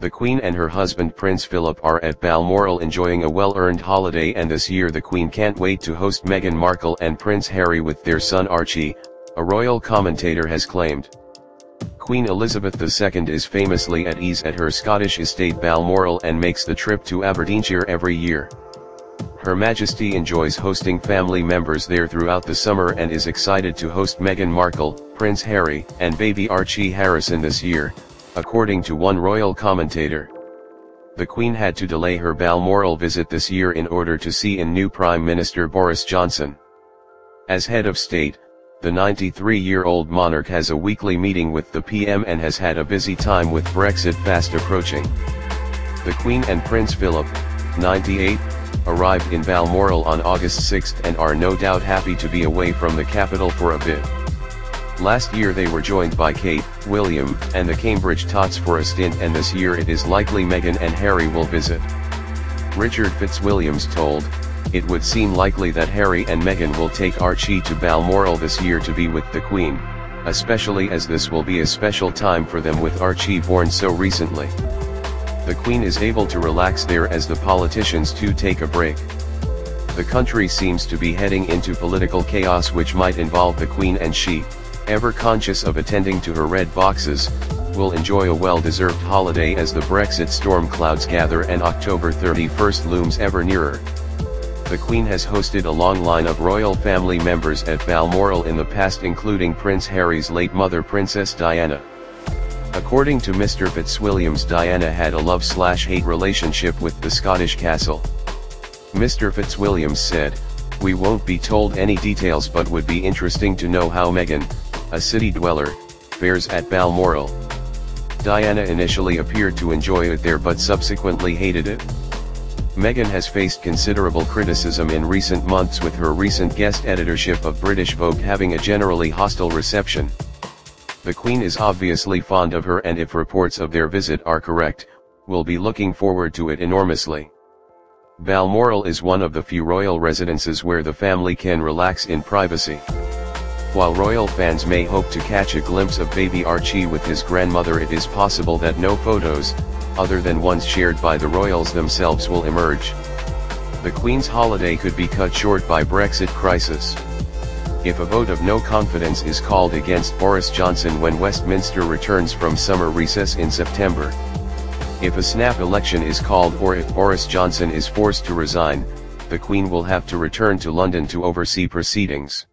The Queen and her husband Prince Philip are at Balmoral enjoying a well-earned holiday, and this year the Queen can't wait to host Meghan Markle and Prince Harry with their son Archie, a royal commentator has claimed. Queen Elizabeth II is famously at ease at her Scottish estate Balmoral and makes the trip to Aberdeenshire every year. Her Majesty enjoys hosting family members there throughout the summer and is excited to host Meghan Markle, Prince Harry, and baby Archie Harrison this year, according to one royal commentator. The Queen had to delay her Balmoral visit this year in order to see in new Prime Minister Boris Johnson. As head of state, the 93-year-old monarch has a weekly meeting with the PM and has had a busy time with Brexit fast approaching. The Queen and Prince Philip, 98, arrived in Balmoral on August 6 and are no doubt happy to be away from the capital for a bit. Last year they were joined by Kate, William, and the Cambridge Tots for a stint, and this year it is likely Meghan and Harry will visit. Richard Fitzwilliams told, "It would seem likely that Harry and Meghan will take Archie to Balmoral this year to be with the Queen, especially as this will be a special time for them with Archie born so recently." The Queen is able to relax there as the politicians too take a break. The country seems to be heading into political chaos, which might involve the Queen, and she, ever conscious of attending to her red boxes, will enjoy a well-deserved holiday as the Brexit storm clouds gather and October 31st looms ever nearer. The Queen has hosted a long line of royal family members at Balmoral in the past, including Prince Harry's late mother Princess Diana. According to Mr. Fitzwilliams, Diana had a love-slash-hate relationship with the Scottish castle. Mr. Fitzwilliams said, "We won't be told any details, but would be interesting to know how Meghan, a city dweller, fares at Balmoral. Diana initially appeared to enjoy it there but subsequently hated it." Meghan has faced considerable criticism in recent months, with her recent guest editorship of British Vogue having a generally hostile reception. The Queen is obviously fond of her, and if reports of their visit are correct, will be looking forward to it enormously. Balmoral is one of the few royal residences where the family can relax in privacy. While royal fans may hope to catch a glimpse of baby Archie with his grandmother, it is possible that no photos, other than ones shared by the royals themselves, will emerge. The Queen's holiday could be cut short by Brexit crisis. If a vote of no confidence is called against Boris Johnson when Westminster returns from summer recess in September, if a snap election is called, or if Boris Johnson is forced to resign, the Queen will have to return to London to oversee proceedings.